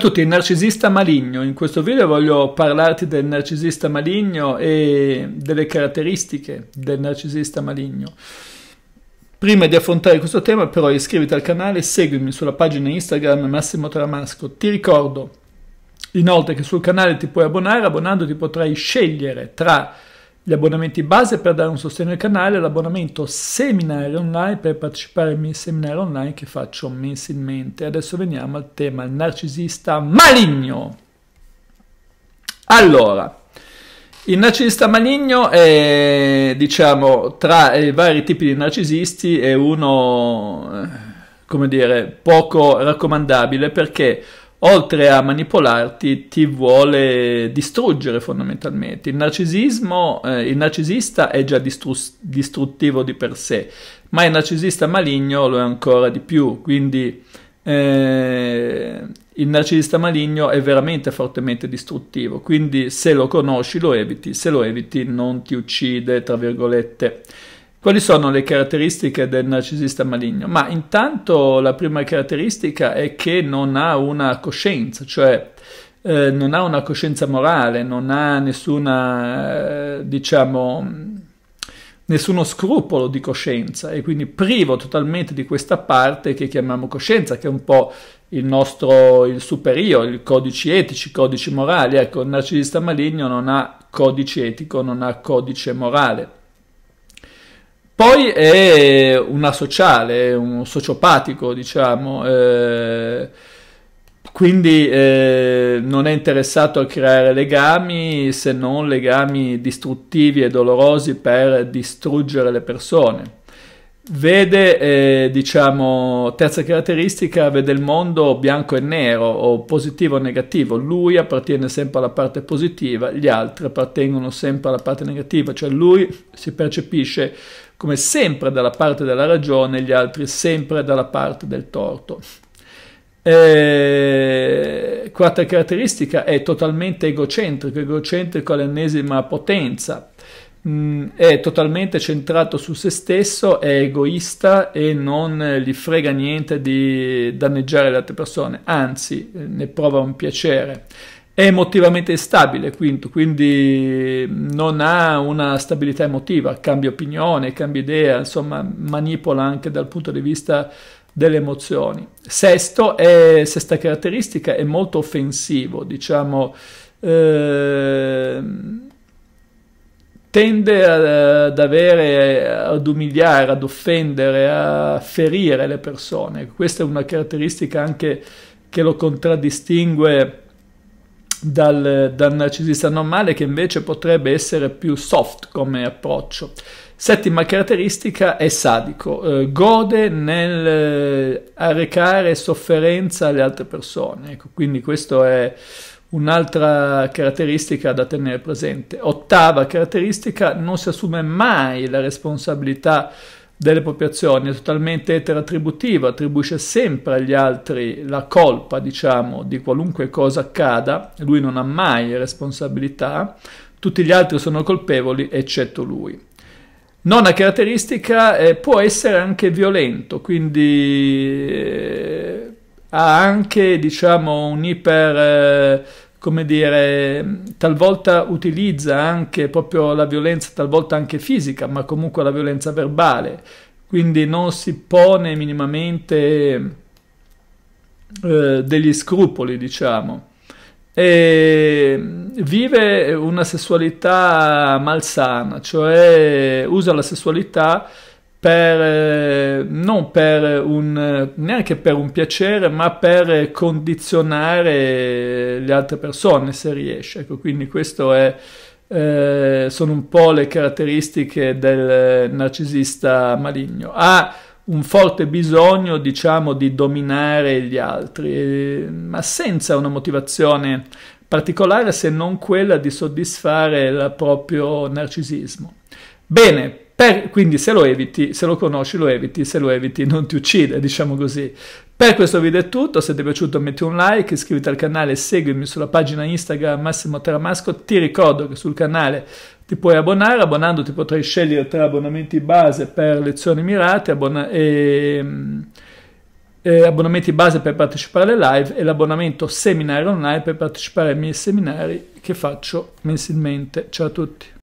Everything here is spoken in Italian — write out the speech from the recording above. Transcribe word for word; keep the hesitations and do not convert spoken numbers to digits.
Ciao a tutti, narcisista maligno. In questo video voglio parlarti del narcisista maligno e delle caratteristiche del narcisista maligno. Prima di affrontare questo tema però iscriviti al canale, seguimi sulla pagina Instagram Massimo Taramasco. Ti ricordo inoltre che sul canale ti puoi abbonare, abbonandoti potrai scegliere tra gli abbonamenti base per dare un sostegno al canale e l'abbonamento seminario online per partecipare ai miei seminari online che faccio mensilmente. Adesso veniamo al tema narcisista maligno. Allora, il narcisista maligno è, diciamo, tra i vari tipi di narcisisti è uno, come dire, poco raccomandabile perché oltre a manipolarti ti vuole distruggere fondamentalmente. Il narcisismo, eh, il narcisista è già distruttivo di per sé, ma il narcisista maligno lo è ancora di più, quindi eh, il narcisista maligno è veramente fortemente distruttivo, quindi se lo conosci lo eviti, se lo eviti non ti uccide, tra virgolette. Quali sono le caratteristiche del narcisista maligno? Ma intanto la prima caratteristica è che non ha una coscienza, cioè eh, non ha una coscienza morale, non ha nessuna, eh, diciamo, nessuno scrupolo di coscienza e quindi privo totalmente di questa parte che chiamiamo coscienza, che è un po' il nostro, il superio, i codici etici, i codici morali. Ecco, il narcisista maligno non ha codice etico, non ha codice morale. Poi è un asociale, un sociopatico, diciamo, eh, quindi eh, non è interessato a creare legami se non legami distruttivi e dolorosi per distruggere le persone. Vede, eh, diciamo, terza caratteristica, vede il mondo bianco e nero o positivo o negativo. Lui appartiene sempre alla parte positiva, gli altri appartengono sempre alla parte negativa, cioè lui si percepisce come sempre dalla parte della ragione, gli altri sempre dalla parte del torto. E... quarta caratteristica, è totalmente egocentrico, egocentrico all'ennesima potenza, mm, è totalmente centrato su se stesso, è egoista e non gli frega niente di danneggiare le altre persone, anzi ne prova un piacere. È emotivamente instabile, quindi, quindi non ha una stabilità emotiva, cambia opinione, cambia idea, insomma manipola anche dal punto di vista delle emozioni. Sesto, è, sesta caratteristica, è molto offensivo, diciamo, eh, tende ad avere, ad umiliare, ad offendere, a ferire le persone. Questa è una caratteristica anche che lo contraddistingue Dal, dal narcisista normale, che invece potrebbe essere più soft come approccio. Settima caratteristica, è sadico, eh, gode nel arrecare sofferenza alle altre persone, ecco, quindi questa è un'altra caratteristica da tenere presente. Ottava caratteristica, non si assume mai la responsabilità delle proprie azioni, è totalmente eterattributivo, attribuisce sempre agli altri la colpa, diciamo, di qualunque cosa accada, lui non ha mai responsabilità, tutti gli altri sono colpevoli eccetto lui. Nona caratteristica, eh, può essere anche violento, quindi eh, ha anche, diciamo, un iper... Eh, come dire, talvolta utilizza anche proprio la violenza, talvolta anche fisica, ma comunque la violenza verbale, quindi non si pone minimamente eh, degli scrupoli, diciamo. E vive una sessualità malsana, cioè usa la sessualità per, non per un, neanche per un piacere, ma per condizionare le altre persone se riesce. Ecco, quindi queste eh, sono un po' le caratteristiche del narcisista maligno. Ha un forte bisogno, diciamo, di dominare gli altri, ma senza una motivazione particolare se non quella di soddisfare il proprio narcisismo. Bene. Per, quindi se lo eviti, se lo conosci lo eviti, se lo eviti non ti uccide, diciamo così. Per questo video è tutto, se ti è piaciuto metti un like, iscriviti al canale, seguimi sulla pagina Instagram Massimo Taramasco, ti ricordo che sul canale ti puoi abbonare, abbonandoti potrai scegliere tra abbonamenti base per lezioni mirate e eh, abbonamenti base per partecipare alle live e l'abbonamento seminario online per partecipare ai miei seminari che faccio mensilmente. Ciao a tutti.